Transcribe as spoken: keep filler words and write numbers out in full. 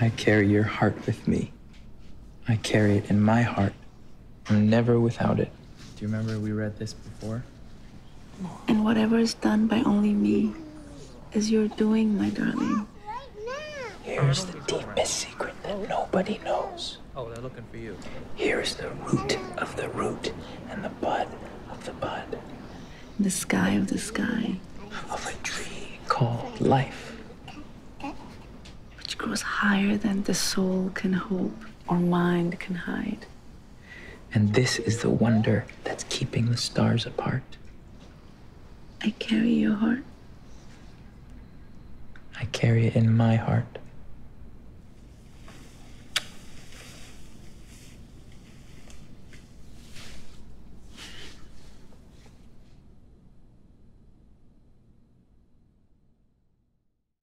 I carry your heart with me. I carry it in my heart. I'm never without it. Do you remember we read this before? And whatever is done by only me is your doing, my darling. Here's the deepest secret that nobody knows. Oh, they're looking for you. Here is the root of the root and the bud of the bud. The sky of the sky. Of a tree called life. Which grows higher than the soul can hope or mind can hide. And this is the wonder that's keeping the stars apart. I carry your heart. I carry it in my heart.